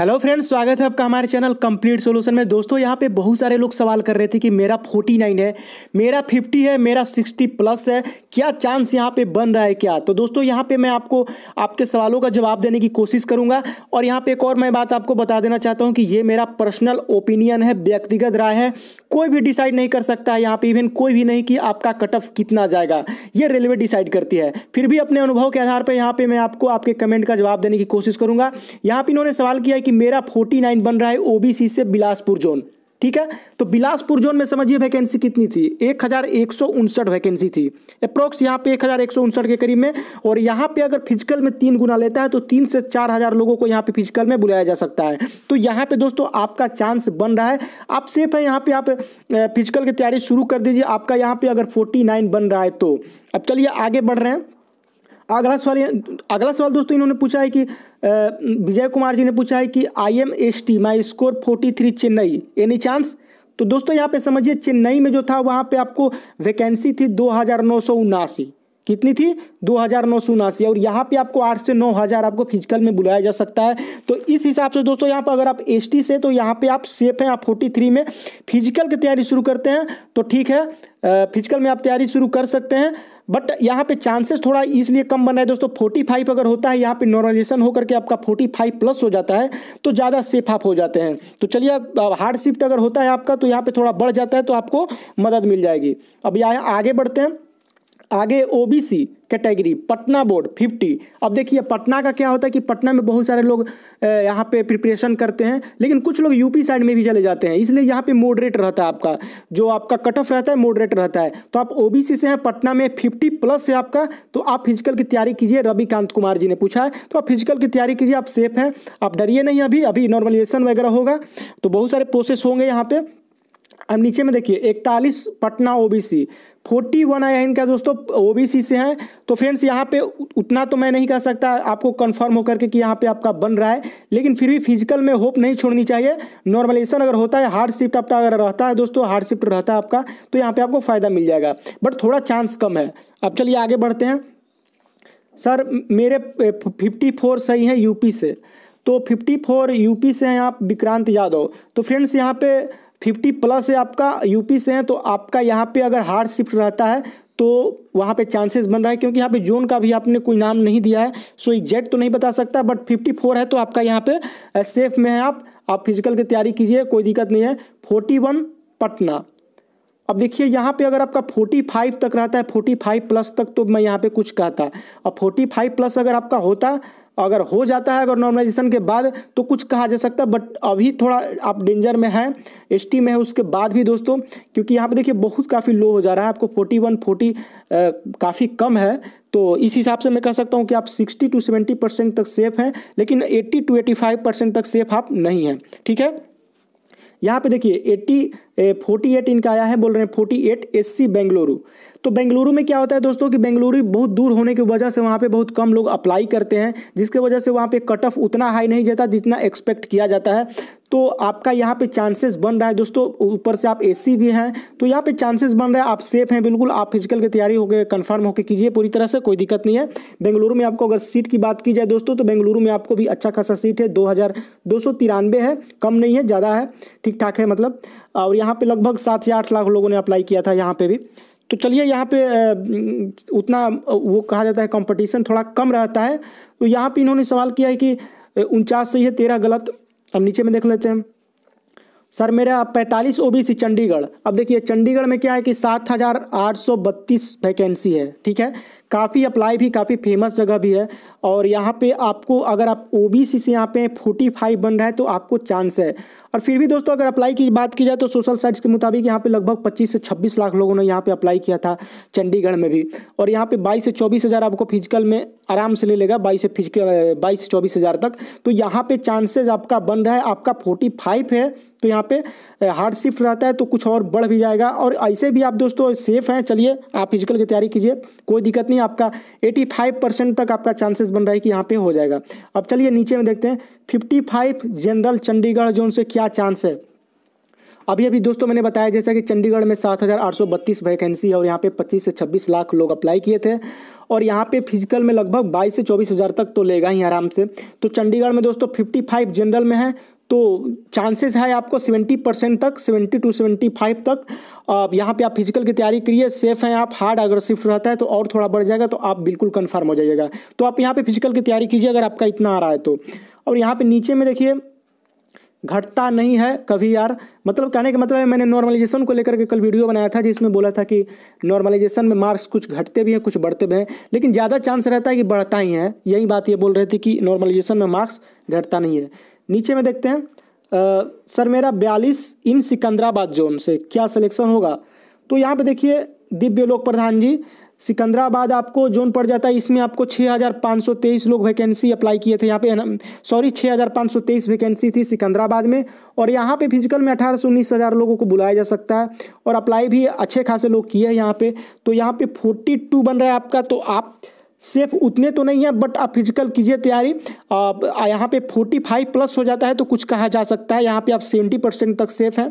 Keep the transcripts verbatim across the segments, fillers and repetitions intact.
Hello friends, स्वागत है आपका हमारे चैनल कंप्लीट सॉल्यूशन में। दोस्तों, यहाँ पे बहुत सारे लोग सवाल कर रहे थे कि मेरा उनचास है, मेरा पचास है, मेरा साठ प्लस है, क्या चांस यहाँ पे बन रहा है क्या। तो दोस्तों, यहाँ पे मैं आपको आपके सवालों का जवाब देने की कोशिश करूँगा। और यहाँ पे एक और मैं बात आपको बता देना चाहता हूँ कि ये मेरा पर्सनल ओपिनियन है, व्यक्तिगत राय है। कोई भी डिसाइड नहीं कर सकता है यहाँ पर, इवन कोई भी नहीं कि आपका कट ऑफ कितना जाएगा, ये रेलवे डिसाइड करती है। फिर भी अपने अनुभव के आधार पर यहाँ पर मैं आपको आपके कमेंट का जवाब देने की कोशिश करूँगा। यहाँ पर इन्होंने सवाल किया कि मेरा उनचास बन रहा है ओबीसी से बिलासपुर जोन। ठीक है, तो बिलासपुर जोन में समझिए वैकेंसी कितनी थी, एक हज़ार एक सौ उनसठ वैकेंसी थी अप्रोक्स, यहाँ पे एक हज़ार एक सौ उनसठ के करीब में। और यहाँ पे अगर फिजिकल में तीन गुना लेता है तो तीन से चार हज़ार लोगों को यहाँ पे फिजिकल में बुलाया जा सकता है। तो यहाँ पे दोस्तों आपका चांस बन रहा है, आप सेफ है। यहाँ पर आप फिजिकल की तैयारी शुरू कर दीजिए, आपका यहाँ पर अगर फोर्टी नाइन बन रहा है तो। अब चलिए आगे बढ़ रहे हैं। अगला सवाल अगला सवाल दोस्तों इन्होंने पूछा है कि विजय कुमार जी ने पूछा है कि I am S T my score forty three Chennai, any chance. तो दोस्तों यहाँ पे समझिए, चेन्नई में जो था वहाँ पे आपको वैकेंसी थी दो हज़ार नौ सौ उनासी, कितनी थी, दो हज़ार नौ सौ उनासी। और यहाँ पे आपको आठ से नौ हज़ार आपको फिजिकल में बुलाया जा सकता है। तो इस हिसाब से दोस्तों यहाँ पर अगर आप एसटी से, तो यहाँ पे आप सेफ हैं। आप तैंतालीस में फिजिकल की तैयारी शुरू करते हैं तो ठीक है, फिजिकल में आप तैयारी शुरू कर सकते हैं। बट यहाँ पे चांसेस थोड़ा इसलिए कम बना है दोस्तों, पैंतालीस अगर होता है यहाँ पे नॉर्मलाइजेशन होकर के आपका पैंतालीस प्लस हो जाता है तो ज़्यादा सेफ आप हो जाते हैं। तो चलिए, हार्ड शिफ्ट अगर होता है आपका तो यहाँ पे थोड़ा बढ़ जाता है, तो आपको मदद मिल जाएगी। अब यहाँ आगे बढ़ते हैं। आगे ओबीसी कैटेगरी पटना बोर्ड पचास। अब देखिए पटना का क्या होता है कि पटना में बहुत सारे लोग यहाँ पे प्रिपरेशन करते हैं, लेकिन कुछ लोग यूपी साइड में भी चले जाते हैं, इसलिए यहाँ पे मॉडरेट रहता है आपका, जो आपका कट ऑफ रहता है मॉडरेट रहता है। तो आप ओबीसी से हैं, पटना में पचास प्लस है आपका, तो आप फिजिकल की तैयारी कीजिए। रविकांत कुमार जी ने पूछा है, तो आप फिजिकल की तैयारी कीजिए, आप सेफ हैं, आप डरिए नहीं। अभी अभी नॉर्मलाइजेशन वगैरह होगा तो बहुत सारे प्रोसेस होंगे यहाँ पे। अब नीचे में देखिए, इकतालीस पटना ओबीसी, फोर्टी वन आया इनका दोस्तों, ओबीसी से हैं। तो फ्रेंड्स यहाँ पे उतना तो मैं नहीं कह सकता आपको कंफर्म होकर के कि यहाँ पे आपका बन रहा है, लेकिन फिर भी फिजिकल में होप नहीं छोड़नी चाहिए। नॉर्मलाइजेशन अगर होता है, हार्ड शिफ्ट आपका अगर रहता है दोस्तों, हार्ड शिफ्ट रहता है आपका, तो यहाँ पर आपको फ़ायदा मिल जाएगा, बट थोड़ा चांस कम है। अब चलिए आगे बढ़ते हैं। सर मेरे फिफ्टी फोर सही हैं यूपी से, तो फिफ्टी फोर यूपी से हैं आप विक्रांत यादव। तो फ्रेंड्स यहाँ पे फिफ्टी प्लस है आपका, यूपी से हैं, तो आपका यहाँ पे अगर हार्ड शिफ्ट रहता है तो वहाँ पे चांसेस बन रहा है, क्योंकि यहाँ पे जोन का भी आपने कोई नाम नहीं दिया है, सो एग्जैक्ट तो नहीं बता सकता, बट फिफ्टी फोर है तो आपका यहाँ पे सेफ में है आप आप फिजिकल की तैयारी कीजिए, कोई दिक्कत नहीं है। इकतालीस पटना। अब देखिए यहाँ पे अगर आपका पैंतालीस तक रहता है, पैंतालीस प्लस तक, तो मैं यहाँ पे कुछ कहता। अब पैंतालीस प्लस अगर आपका होता, अगर हो जाता है अगर नॉर्मलाइजेशन के बाद, तो कुछ कहा जा सकता है, बट अभी थोड़ा आप डेंजर में हैं, एसटी में है उसके बाद भी दोस्तों, क्योंकि यहाँ पे देखिए बहुत काफ़ी लो हो जा रहा है आपको, इकतालीस चालीस काफ़ी कम है। तो इस हिसाब से मैं कह सकता हूँ कि आप साठ टू सत्तर परसेंट तक सेफ़ हैं, लेकिन अस्सी टू पचासी परसेंट तक सेफ आप नहीं हैं। ठीक है, यहाँ पे देखिए अस्सी अड़तालीस इनका आया है, बोल रहे हैं अड़तालीस एससी बेंगलुरु। तो बेंगलुरु में क्या होता है दोस्तों कि बेंगलुरु बहुत दूर होने की वजह से वहाँ पे बहुत कम लोग अप्लाई करते हैं, जिसके वजह से वहाँ पे कट ऑफ उतना हाई नहीं जाता जितना एक्सपेक्ट किया जाता है। तो आपका यहाँ पे चांसेस बन रहा है दोस्तों, ऊपर से आप एससी भी हैं, तो यहाँ पे चांसेस बन रहा है, आप सेफ हैं बिल्कुल। आप फिजिकल की तैयारी होकर कंफर्म होकर कीजिए पूरी तरह से, कोई दिक्कत नहीं है। बेंगलुरु में आपको अगर सीट की बात की जाए दोस्तों, तो बेंगलुरु में आपको भी अच्छा खासा सीट है, दो हज़ार दो सौ तिरानवे है, कम नहीं है, ज़्यादा है, ठीक ठाक है मतलब। और यहाँ पर लगभग सात से आठ लाख लोगों ने अप्लाई किया था यहाँ पर भी। तो चलिए, यहाँ पे उतना वो कहा जाता है कंपटीशन थोड़ा कम रहता है। तो यहाँ पे इन्होंने सवाल किया है कि उनचास सही है, तेरह गलत। अब नीचे में देख लेते हैं। सर मेरा पैंतालीस ओबीसी चंडीगढ़। अब देखिए चंडीगढ़ में क्या है कि सात हज़ार आठ सौ बत्तीस वैकेंसी है, ठीक है, काफ़ी अप्लाई भी, काफ़ी फेमस जगह भी है। और यहाँ पे आपको अगर आप ओबीसी से यहाँ पे पैंतालीस बन रहा है तो आपको चांस है। और फिर भी दोस्तों अगर अप्लाई की बात की जाए तो सोशल साइट्स के मुताबिक यहाँ पे लगभग पच्चीस से छब्बीस लाख लोगों ने यहाँ पे अप्लाई किया था चंडीगढ़ में भी। और यहाँ पे बाईस से चौबीस हज़ार आपको फिजिकल में आराम से ले लेगा, बाईस से फिजिकल बाईस से चौबीस हज़ार तक। तो यहाँ पे चांसेज आपका बन रहा है, आपका पैंतालीस है, तो यहाँ पे हार्ड शिफ्ट रहता है तो कुछ और बढ़ भी जाएगा। और ऐसे भी आप दोस्तों सेफ़ हैं, चलिए आप फिजिकल की तैयारी कीजिए, कोई दिक्कत नहीं। आपका पचासी परसेंट तक आपका चांसेस बन रहा है कि यहाँ पे हो जाएगा। अब चलिए नीचे में देखते हैं, पचपन जनरल चंडीगढ़ जोन से क्या चांस है। अभी अभी दोस्तों मैंने बताया जैसा कि चंडीगढ़ में सात हज़ार आठ सौ बत्तीस वैकेंसी है और यहाँ पे पच्चीस से छब्बीस लाख लोग अप्लाई किए थे और यहाँ पे फिजिकल में लगभग बाईस से चौबीस हज़ार तक तो लेगा ही आराम से। तो चंडीगढ़ में दोस्तों फिफ्टी फाइव जनरल में है तो चांसेस है आपको सत्तर परसेंट तक, सत्तर टू पचहत्तर तक आप यहाँ पे आप फिजिकल की तैयारी करिए, सेफ हैं आप। हार्ड अगर शिफ्ट रहता है तो और थोड़ा बढ़ जाएगा तो आप बिल्कुल कंफर्म हो जाइएगा। तो आप यहाँ पे फिजिकल की तैयारी कीजिए अगर आपका इतना आ रहा है तो। और यहाँ पे नीचे में देखिए घटता नहीं है कभी यार, मतलब कहने का मतलब है मैंने नॉर्मलाइजेशन को लेकर के कल वीडियो बनाया था जिसमें बोला था कि नॉर्मलाइजेशन में मार्क्स कुछ घटते भी हैं कुछ बढ़ते भी हैं, लेकिन ज़्यादा चांस रहता है कि बढ़ता ही है। यही बात ये बोल रहे थे कि नॉर्मलाइजेशन में मार्क्स घटता नहीं है। नीचे में देखते हैं आ, सर मेरा बयालीस इन सिकंदराबाद जोन से क्या सिलेक्शन होगा। तो यहाँ पे देखिए दिव्य लोक प्रधान जी, सिकंदराबाद आपको जोन पड़ जाता है, इसमें आपको छः हज़ार पाँच सौ तेईस लोग वैकेंसी अप्लाई किए थे यहाँ पे, सॉरी छः हज़ार पाँच सौ तेईस वैकेंसी थी सिकंदराबाद में। और यहाँ पे फिजिकल में अठारह से उन्नीस हज़ार लोगों को बुलाया जा सकता है और अप्लाई भी अच्छे खासे लोग किए हैं यहाँ पे। तो यहाँ पे फोर्टी टू बन रहा है आपका, तो आप सेफ उतने तो नहीं है बट आप फिजिकल कीजिए तैयारी। आप यहाँ पे पैंतालीस प्लस हो जाता है तो कुछ कहा जा सकता है, यहाँ पे आप सत्तर परसेंट तक सेफ हैं,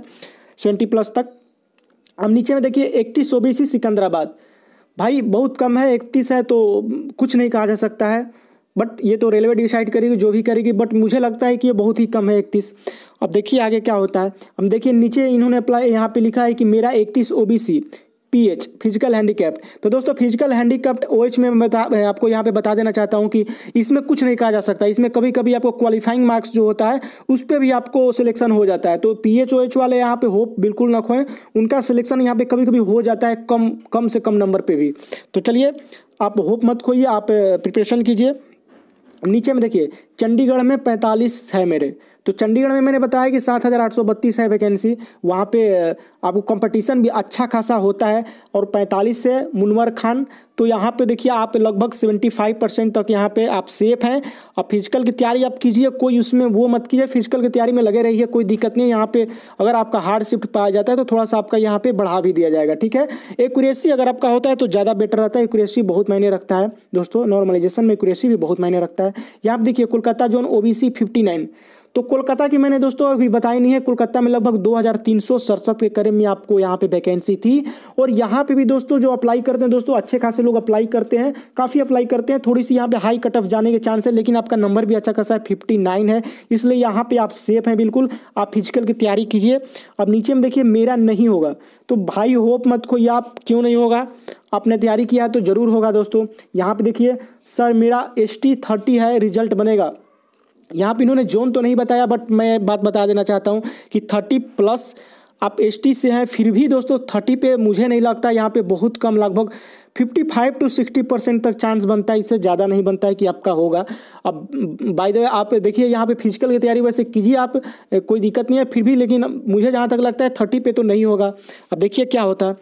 सत्तर प्लस तक। अब नीचे में देखिए इकतीस ओबीसी सिकंदराबाद, भाई बहुत कम है इकतीस है तो कुछ नहीं कहा जा सकता है, बट ये तो रेलवे डिसाइड करेगी जो भी करेगी, बट मुझे लगता है कि ये बहुत ही कम है इकतीस। अब देखिए आगे क्या होता है। अब देखिए नीचे इन्होंने अप्लाई यहाँ पर लिखा है कि मेरा इकतीस ओबीसी पीएच फिजिकल हैंडीकैप्ड। तो दोस्तों फिजिकल हैंडीकैप्ड ओएच में मैं बता आपको यहाँ पे बता देना चाहता हूँ कि इसमें कुछ नहीं कहा जा सकता, इसमें कभी कभी आपको क्वालिफाइंग मार्क्स जो होता है उस पर भी आपको सिलेक्शन हो जाता है। तो पीएच ओएच वाले यहाँ पे होप बिल्कुल ना खोएं, उनका सिलेक्शन यहाँ पे कभी कभी हो जाता है कम कम से कम नंबर पर भी। तो चलिए आप होप मत खोइए, आप प्रिपरेशन कीजिए। नीचे में देखिए चंडीगढ़ में पैंतालीस है मेरे, तो चंडीगढ़ में मैंने बताया कि सात हज़ार आठ सौ बत्तीस है वैकेंसी, वहाँ पे आपको कंपटीशन भी अच्छा खासा होता है। और पैंतालीस से मुनवर खान, तो यहाँ पे देखिए आप लगभग पचहत्तर परसेंट तक यहाँ पे आप सेफ हैं। अब फिजिकल की तैयारी आप कीजिए, कोई उसमें वो मत कीजिए, फिजिकल की तैयारी में लगे रहिए, कोई दिक्कत नहीं है। यहाँ पे अगर आपका हार्ड शिफ्ट पाया जाता है तो थोड़ा सा आपका यहाँ पर बढ़ा भी दिया जाएगा, ठीक है। एक्यूरेसी अगर आपका होता है तो ज़्यादा बेटर रहता है, एक्यूरेसी बहुत मायने रखता है दोस्तों, नॉर्मलाइजेशन में एक्यूरेसी भी बहुत मायने रखता है। यहाँ पर देखिए Kolkata zone OBC fifty nine, तो कोलकाता की मैंने दोस्तों अभी बताई नहीं है, कोलकाता में लगभग दो हज़ार तीन सौ सड़सठ के करीब में आपको यहाँ पे वैकेंसी थी। और यहाँ पे भी दोस्तों जो अप्लाई करते हैं दोस्तों अच्छे खासे लोग अप्लाई करते हैं, काफ़ी अप्लाई करते हैं, थोड़ी सी यहाँ पे हाई कट ऑफ जाने के चांस है, लेकिन आपका नंबर भी अच्छा खासा है फिफ्टी नाइन है, इसलिए यहाँ पर आप सेफ हैं बिल्कुल। आप फिजिकल की तैयारी कीजिए। अब नीचे में देखिए मेरा नहीं होगा, तो भाई होप मत खोइए आप, क्यों नहीं होगा, आपने तैयारी किया है तो ज़रूर होगा दोस्तों। यहाँ पर देखिए सर मेरा एस टी थर्टी है रिजल्ट बनेगा, यहाँ पे इन्होंने जोन तो नहीं बताया बट मैं बात बता देना चाहता हूँ कि थर्टी प्लस आप एसटी से हैं फिर भी दोस्तों थर्टी पे मुझे नहीं लगता, यहाँ पे बहुत कम लगभग पचपन टू साठ परसेंट तक चांस बनता है, इससे ज़्यादा नहीं बनता है कि आपका होगा। अब बाय द वे आप देखिए यहाँ पे फिजिकल की तैयारी वैसे कीजिए आप, कोई दिक्कत नहीं है फिर भी, लेकिन मुझे जहाँ तक लगता है थर्टी पे तो नहीं होगा। अब देखिए क्या होता है,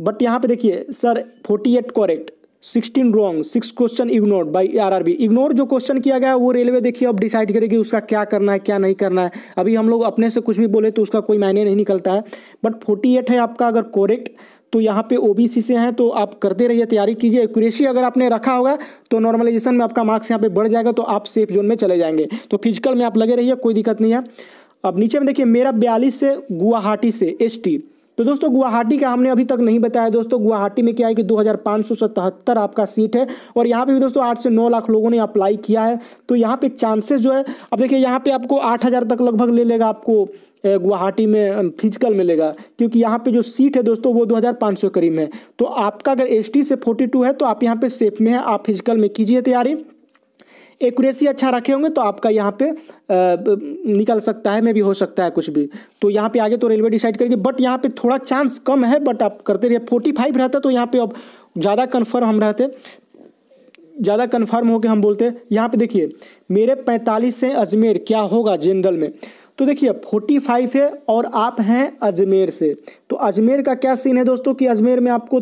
बट यहाँ पर देखिए sir forty eight correct, sixteen wrong, six question ignored by RRB. Ignore जो क्वेश्चन किया गया है वो रेलवे देखिए अब डिसाइड करेगी उसका क्या करना है क्या नहीं करना है। अभी हम लोग अपने से कुछ भी बोले तो उसका कोई मायने नहीं निकलता है। बट अड़तालीस है आपका अगर करेक्ट, तो यहाँ पे ओबीसी से हैं तो आप करते रहिए तैयारी कीजिए। एक्यूरेसी अगर आपने रखा होगा तो नॉर्मलाइजेशन में आपका मार्क्स यहाँ पर बढ़ जाएगा, तो आप सेफ जोन में चले जाएंगे। तो फिजिकल में आप लगे रहिए, कोई दिक्कत नहीं है। अब नीचे में देखिए मेरा बयालीस से गुवाहाटी से एस टी, तो दोस्तों गुवाहाटी का हमने अभी तक नहीं बताया दोस्तों। गुवाहाटी में क्या है कि दो हज़ार पाँच सौ सतहत्तर आपका सीट है और यहाँ पे भी दोस्तों आठ से नौ लाख लोगों ने अप्लाई किया है, तो यहाँ पे चांसेस जो है अब देखिए यहाँ पे आपको आठ हज़ार तक लगभग ले लेगा आपको गुवाहाटी में फिजिकल मिलेगा, क्योंकि यहाँ पे जो सीट है दोस्तों वो दो हज़ार पाँच सौ करीब है। तो आपका अगर एस टी से फोर्टी टू है तो आप यहाँ पर सेफ में है, आप फिजिकल में कीजिए तैयारी। एक्यूरेसी अच्छा रखे होंगे तो आपका यहाँ पे आ, निकल सकता है, मे भी हो सकता है कुछ भी। तो यहाँ पे आगे तो रेलवे डिसाइड करेगी, बट यहाँ पे थोड़ा चांस कम है, बट आप करते रहिए। फोर्टी फाइव रहता तो यहाँ पे अब ज़्यादा कन्फर्म हम रहते, ज़्यादा कन्फर्म होकर हम बोलते। यहाँ पे देखिए मेरे पैंतालीस से अजमेर क्या होगा जनरल में, तो देखिए फोर्टी फाइव है और आप हैं अजमेर से, तो अजमेर का क्या सीन है दोस्तों कि अजमेर में आपको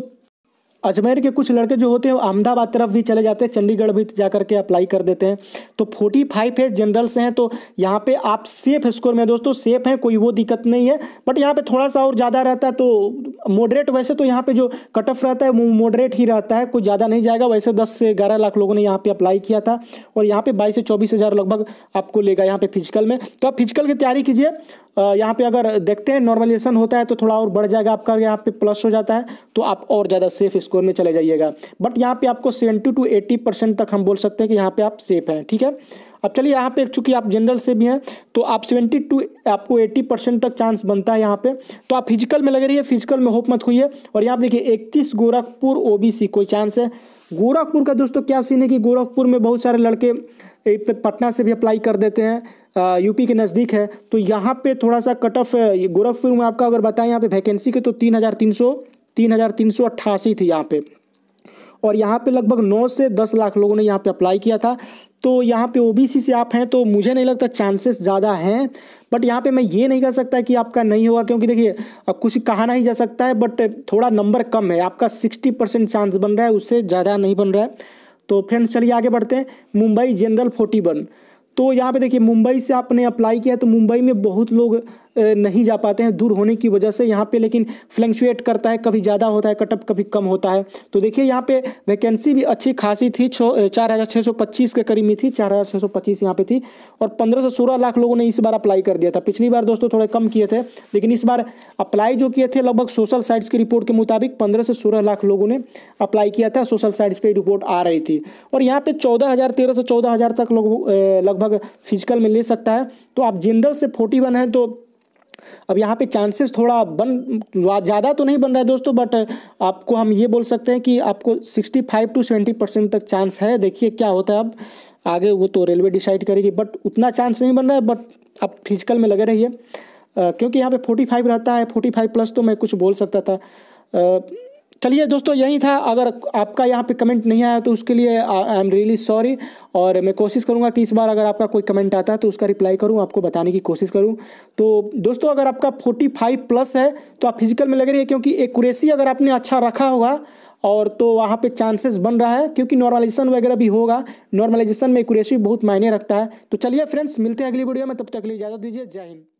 अजमेर के कुछ लड़के जो होते हैं अहमदाबाद तरफ भी चले जाते हैं, चंडीगढ़ भी जा करके अप्लाई कर देते हैं। तो फोर्टी फाइव है जनरल्स हैं, तो यहाँ पे आप सेफ स्कोर में दोस्तों सेफ हैं, कोई वो दिक्कत नहीं है। बट यहाँ पे थोड़ा सा और ज़्यादा रहता है तो मॉडरेट, वैसे तो यहाँ पे जो कट ऑफ रहता है वो मॉडरेट ही रहता है, कोई ज़्यादा नहीं जाएगा। वैसे दस से ग्यारह लाख लोगों ने यहाँ पे अप्लाई किया था और यहाँ पे बाईस से चौबीस हज़ार लगभग आपको लेगा यहाँ पे फिजिकल में। तो आप फिजिकल की तैयारी कीजिए। यहाँ पे अगर देखते हैं नॉर्मलाइजेशन होता है तो थोड़ा और बढ़ जाएगा आपका, यहाँ पे प्लस हो जाता है तो आप और ज़्यादा सेफ स्कोर में चले जाइएगा। बट यहाँ पे आपको सेवेंटी टू एट्टी परसेंट तक हम बोल सकते हैं कि यहाँ पे आप सेफ हैं, ठीक है। अब चलिए यहाँ पे चूंकि आप जनरल से भी हैं तो आप सेवेंटी टू आपको एट्टी परसेंट तक चांस बनता है यहाँ पे। तो आप फिजिकल में लगे रहिए, फिजिकल में होप मत खोइए। और यहाँ देखिए इकतीस गोरखपुर ओबीसी कोई चांस है। गोरखपुर का दोस्तों क्या सीन है कि गोरखपुर में बहुत सारे लड़के पटना से भी अप्लाई कर देते हैं, यूपी के नज़दीक है, तो यहाँ पे थोड़ा सा कट ऑफ गोरखपुर में आपका अगर बताएं यहाँ पे वैकेंसी की तो तीन हज़ार तीन सौ तीन हज़ार तीन सौ अट्ठासी थी यहाँ पे, और यहाँ पे लगभग नौ से दस लाख लोगों ने यहाँ पे अप्लाई किया था। तो यहाँ पे ओबीसी से आप हैं तो मुझे नहीं लगता चांसेस ज़्यादा हैं, बट यहाँ पे मैं ये नहीं कह सकता कि आपका नहीं होगा, क्योंकि देखिए अब कुछ कहा नहीं जा सकता है, बट थोड़ा नंबर कम है आपका, सिक्सटी परसेंट चांस बन रहा है, उससे ज़्यादा नहीं बन रहा है। तो फ्रेंड्स चलिए आगे बढ़ते हैं। मुंबई जनरल फोर्टी वन, तो यहाँ पे देखिए मुंबई से आपने अप्लाई किया तो मुंबई में बहुत लोग नहीं जा पाते हैं दूर होने की वजह से यहाँ पे, लेकिन फ्लैक्चुएट करता है, कभी ज़्यादा होता है कटअप, कभी कम होता है। तो देखिए यहाँ पे वैकेंसी भी अच्छी खासी थी, चार हज़ार छः सौ पच्चीस के करीब में थी, चार हज़ार छः सौ पच्चीस यहाँ पे थी, और पंद्रह सौ सोलह लाख लोगों ने इस बार अप्लाई कर दिया था। पिछली बार दोस्तों थोड़े कम किए थे, लेकिन इस बार अप्लाई जो किए थे लगभग सोशल साइट्स की रिपोर्ट के मुताबिक पंद्रह से सोलह लाख लोगों ने अप्लाई किया था, सोशल साइट्स पर रिपोर्ट आ रही थी। और यहाँ पर चौदह हज़ार तेरह से चौदह हज़ार तक लोग लगभग फिजिकल में ले सकता है। तो आप जनरल से फोर्टी वन हैं तो अब यहाँ पे चांसेस थोड़ा बन ज़्यादा तो नहीं बन रहा है दोस्तों, बट आपको हम ये बोल सकते हैं कि आपको sixty five to seventy percent तक चांस है। देखिए क्या होता है अब आगे, वो तो रेलवे डिसाइड करेगी, बट उतना चांस नहीं बन रहा है। बट आप फिजिकल में लगे रहिए, क्योंकि यहाँ पे फोर्टी फाइव रहता है, फोर्टी फाइव प्लस तो मैं कुछ बोल सकता था। आ, चलिए दोस्तों यही था। अगर आपका यहाँ पे कमेंट नहीं आया तो उसके लिए आई एम रियली सॉरी, और मैं कोशिश करूँगा कि इस बार अगर आपका कोई कमेंट आता है तो उसका रिप्लाई करूँ, आपको बताने की कोशिश करूँ। तो दोस्तों अगर आपका फोर्टी फाइव प्लस है तो आप फिजिकल में लगे रहिए, क्योंकि एक्यूरेसी अगर आपने अच्छा रखा होगा और तो वहाँ पे चांसेस बन रहा है, क्योंकि नॉर्मलाइजेशन वगैरह भी होगा, नॉर्मलाइजेशन में एक्यूरेसी बहुत मायने रखता है। तो चलिए फ्रेंड्स मिलते हैं अगली वीडियो में, तब तक के लिए इजाज़त दीजिए, जय हिंद।